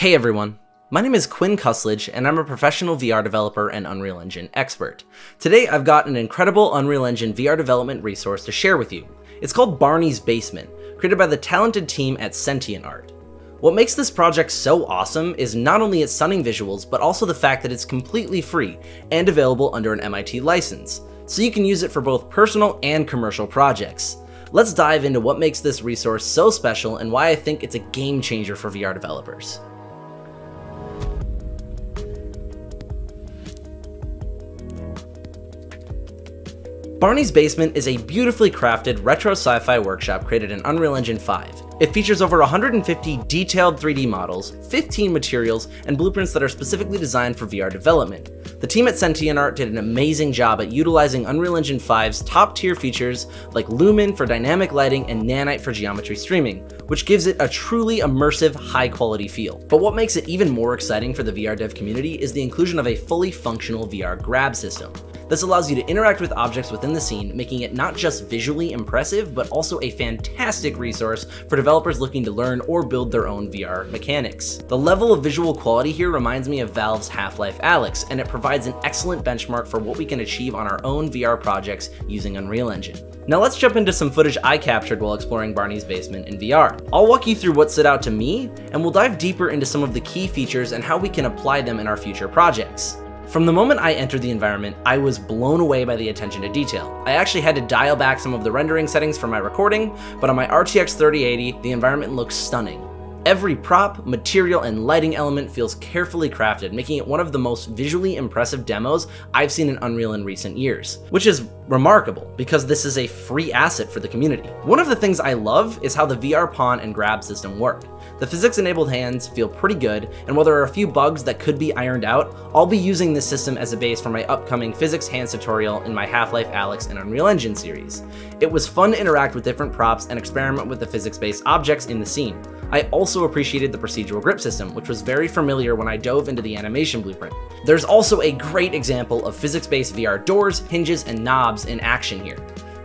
Hey everyone, my name is Quinn Kuslich and I'm a professional VR developer and Unreal Engine expert. Today I've got an incredible Unreal Engine VR development resource to share with you. It's called Barney's Basement, created by the talented team at Sentient Art. What makes this project so awesome is not only its stunning visuals, but also the fact that it's completely free and available under an MIT license, so you can use it for both personal and commercial projects. Let's dive into what makes this resource so special and why I think it's a game changer for VR developers. Barney's Basement is a beautifully crafted retro sci-fi workshop created in Unreal Engine 5. It features over 150 detailed 3D models, 15 materials, and blueprints that are specifically designed for VR development. The team at Sentient Art did an amazing job at utilizing Unreal Engine 5's top-tier features like Lumen for dynamic lighting and Nanite for geometry streaming, which gives it a truly immersive, high-quality feel. But what makes it even more exciting for the VR dev community is the inclusion of a fully functional VR grab system. This allows you to interact with objects within the scene, making it not just visually impressive, but also a fantastic resource for developers looking to learn or build their own VR mechanics. The level of visual quality here reminds me of Valve's Half-Life Alyx, and it provides an excellent benchmark for what we can achieve on our own VR projects using Unreal Engine. Now let's jump into some footage I captured while exploring Barney's Basement in VR. I'll walk you through what stood out to me, and we'll dive deeper into some of the key features and how we can apply them in our future projects. From the moment I entered the environment, I was blown away by the attention to detail. I actually had to dial back some of the rendering settings for my recording, but on my RTX 3080, the environment looks stunning. Every prop, material, and lighting element feels carefully crafted, making it one of the most visually impressive demos I've seen in Unreal in recent years, which is remarkable because this is a free asset for the community. One of the things I love is how the VR pawn and grab system work. The physics-enabled hands feel pretty good, and while there are a few bugs that could be ironed out, I'll be using this system as a base for my upcoming physics hands tutorial in my Half-Life Alyx and Unreal Engine series. It was fun to interact with different props and experiment with the physics-based objects in the scene. I also appreciated the procedural grip system, which was very familiar when I dove into the animation blueprint. There's also a great example of physics-based VR doors, hinges, and knobs in action here.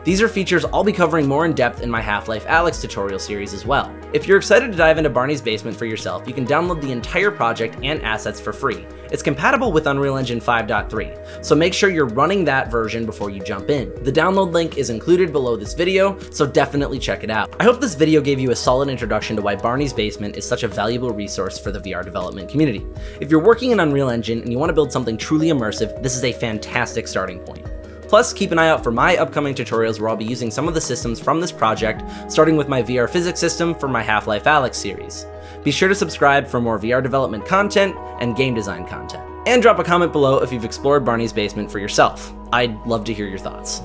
These are features I'll be covering more in depth in my Half-Life Alyx tutorial series as well. If you're excited to dive into Barney's Basement for yourself, you can download the entire project and assets for free. It's compatible with Unreal Engine 5.3, so make sure you're running that version before you jump in. The download link is included below this video, so definitely check it out. I hope this video gave you a solid introduction to why Barney's Basement is such a valuable resource for the VR development community. If you're working in Unreal Engine and you want to build something truly immersive, this is a fantastic starting point. Plus, keep an eye out for my upcoming tutorials where I'll be using some of the systems from this project, starting with my VR physics system for my Half-Life Alyx series. Be sure to subscribe for more VR development content and game design content. And drop a comment below if you've explored Barney's Basement for yourself. I'd love to hear your thoughts.